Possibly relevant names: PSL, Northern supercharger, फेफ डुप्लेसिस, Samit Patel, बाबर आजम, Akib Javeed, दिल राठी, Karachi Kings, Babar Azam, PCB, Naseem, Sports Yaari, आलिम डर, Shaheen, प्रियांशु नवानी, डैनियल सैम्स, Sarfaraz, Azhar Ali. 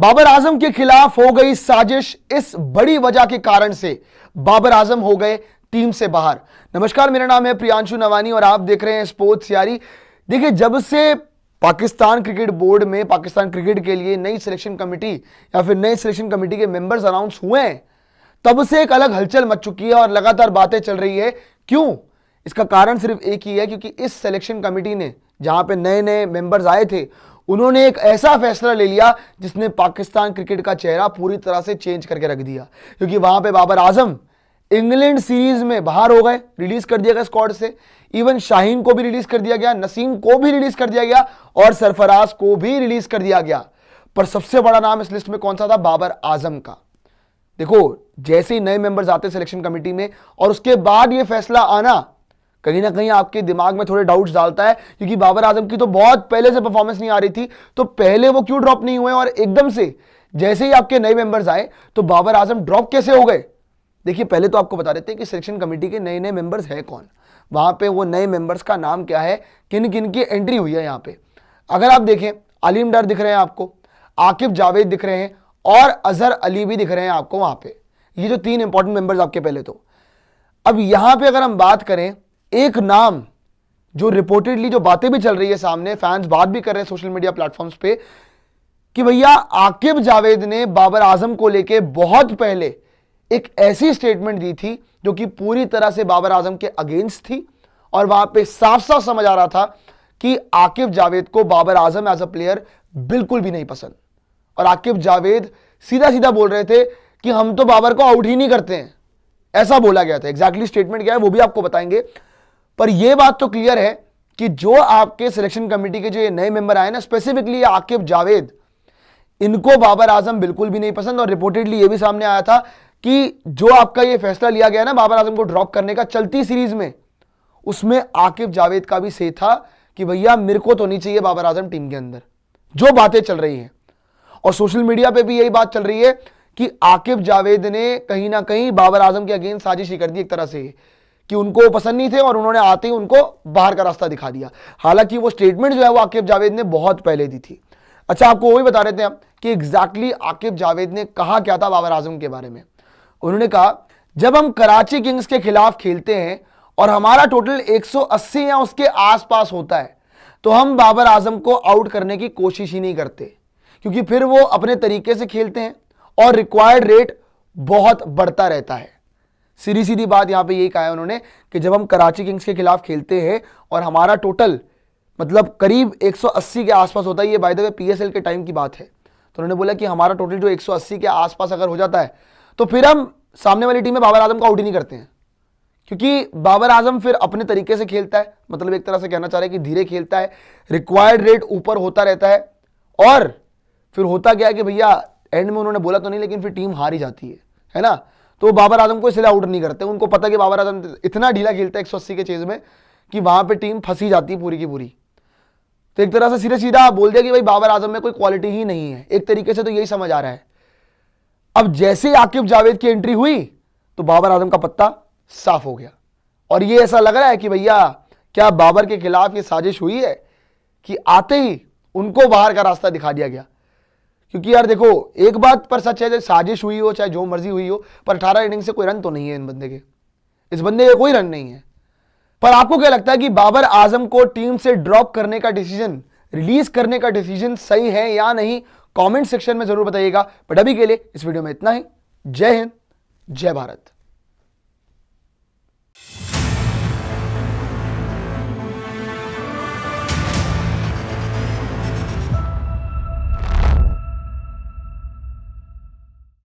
बाबर आजम के खिलाफ हो गई साजिश, इस बड़ी वजह के कारण से बाबर आजम हो गए टीम से बाहर। नमस्कार, मेरा नाम है प्रियांशु नवानी और आप देख रहे हैं स्पोर्ट्स यारी। देखिए, जब से पाकिस्तान क्रिकेट बोर्ड में पाकिस्तान क्रिकेट के लिए नई सिलेक्शन कमेटी या फिर नए सिलेक्शन कमेटी के मेंबर्स अनाउंस हुए हैं, तब से एक अलग हलचल मच चुकी है और लगातार बातें चल रही है। क्यों? इसका कारण सिर्फ एक ही है, क्योंकि इस सिलेक्शन कमेटी ने जहां पे नए नए मेंबर्स आए थे, उन्होंने एक ऐसा फैसला ले लिया जिसने पाकिस्तान क्रिकेट का चेहरा पूरी तरह से चेंज करके रख दिया। क्योंकि वहां पे बाबर आजम इंग्लैंड सीरीज में बाहर हो गए, रिलीज कर दिया गया स्क्वाड से। इवन शाहीन को भी रिलीज कर दिया गया, नसीम को भी रिलीज कर दिया गया और सरफराज को भी रिलीज कर दिया गया। पर सबसे बड़ा नाम इस लिस्ट में कौन सा था? बाबर आजम का। देखो, जैसे ही नए मेंबर्स आते सिलेक्शन कमेटी में और उसके बाद ये फैसला आना कहीं ना कहीं आपके दिमाग में थोड़े डाउट्स डालता है, क्योंकि बाबर आजम की तो बहुत पहले से परफॉर्मेंस नहीं आ रही थी, तो पहले वो क्यों ड्रॉप नहीं हुए और एकदम से जैसे ही आपके नए मेंबर्स आए तो बाबर आजम ड्रॉप कैसे हो गए? देखिए, पहले तो आपको बता देते हैं कि सिलेक्शन कमेटी के नए नए मेंबर्स हैं कौन, वहां पे वो नए मेंबर्स का नाम क्या है, किन किन की एंट्री हुई है। यहाँ पे अगर आप देखें, आलिम डर दिख रहे हैं आपको, आकिब जावेद दिख रहे हैं और अजहर अली भी दिख रहे हैं आपको वहां पे। ये जो तीन इंपॉर्टेंट मेंबर्स आपके पहले तो। अब यहाँ पे अगर हम बात करें, एक नाम जो रिपोर्टेडली जो बातें भी चल रही है सामने, फैंस बात भी कर रहे हैं सोशल मीडिया प्लेटफॉर्म्स पे कि भैया आकिब जावेद ने बाबर आजम को लेके बहुत पहले एक ऐसी स्टेटमेंट दी थी जो कि पूरी तरह से बाबर आजम के अगेंस्ट थी और वहां पे साफ साफ समझ आ रहा था कि आकिब जावेद को बाबर आजम as a player बिल्कुल भी नहीं पसंद। और आकिब जावेद सीधा सीधा बोल रहे थे कि हम तो बाबर को आउट ही नहीं करते हैं, ऐसा बोला गया था। एग्जैक्टली स्टेटमेंट क्या है वो भी आपको बताएंगे, पर यह बात तो क्लियर है कि जो आपके सिलेक्शन कमेटी के जो ये नए मेंबर आए ना, स्पेसिफिकली आकिब जावेद, इनको बाबर आजम बिल्कुल भी नहीं पसंद। और रिपोर्टेडली ये भी सामने आया था कि जो आपका ये फैसला लिया गया ना बाबर आजम को ड्रॉप करने का चलती सीरीज में, उसमें आकिब जावेद का भी से था कि भैया मेरे को तो नहीं चाहिए बाबर आजम टीम के अंदर। जो बातें चल रही हैं और सोशल मीडिया पर भी यही बात चल रही है कि आकिब जावेद ने कहीं ना कहीं बाबर आजम के अगेंस्ट साजिश ही कर दी एक तरह से, कि उनको पसंद नहीं थे और उन्होंने आते ही उनको बाहर का रास्ता दिखा दिया। हालांकि वो स्टेटमेंट जो है वो आकिब जावेद ने बहुत पहले दी थी। अच्छा, आपको वही बता रहे थे आप कि एग्जैक्टली आकिब जावेद ने कहा क्या था बाबर आजम के बारे में। उन्होंने कहा, जब हम कराची किंग्स के खिलाफ खेलते हैं और हमारा टोटल 180 या उसके आसपास होता है, तो हम बाबर आजम को आउट करने की कोशिश ही नहीं करते, क्योंकि फिर वो अपने तरीके से खेलते हैं और रिक्वायर्ड रेट बहुत बढ़ता रहता है। सीधी सीधी बात यहाँ पे यही कहा है उन्होंने कि जब हम कराची किंग्स के खिलाफ खेलते हैं और हमारा टोटल मतलब करीब 180 के आसपास होता है, ये बाय द वे PSL के टाइम की बात है, तो उन्होंने बोला कि हमारा टोटल जो 180 के आसपास अगर हो जाता है तो फिर हम सामने वाली टीम में बाबर आजम को आउट ही नहीं करते हैं, क्योंकि बाबर आजम फिर अपने तरीके से खेलता है। मतलब एक तरह से कहना चाह रहे हैं कि धीरे खेलता है, रिक्वायर्ड रेट ऊपर होता रहता है और फिर होता क्या है कि भैया एंड में उन्होंने बोला तो नहीं, लेकिन फिर टीम हार ही जाती है ना। तो बाबर आजम को इसलिए आउट नहीं करते, उनको पता कि बाबर आजम इतना ढीला खेलता है 180 के चेज में कि वहां पे टीम फंसी जाती है पूरी की पूरी। तो एक तरह से सीधे सीधा बोल दिया कि भाई बाबर आजम में कोई क्वालिटी ही नहीं है, एक तरीके से तो यही समझ आ रहा है। अब जैसे ही आकिब जावेद की एंट्री हुई तो बाबर आजम का पत्ता साफ हो गया और ये ऐसा लग रहा है कि भैया क्या बाबर के खिलाफ ये साजिश हुई है कि आते ही उनको बाहर का रास्ता दिखा दिया गया। क्योंकि यार देखो, एक बात पर सच है, चाहे साजिश हुई हो चाहे जो मर्जी हुई हो, पर 18 इनिंग से कोई रन तो नहीं है इस बंदे के कोई रन नहीं है। पर आपको क्या लगता है कि बाबर आजम को टीम से ड्रॉप करने का डिसीजन, रिलीज करने का डिसीजन सही है या नहीं? कमेंट सेक्शन में जरूर बताइएगा। बट अभी के लिए इस वीडियो में इतना ही। जय हिंद, जय भारत।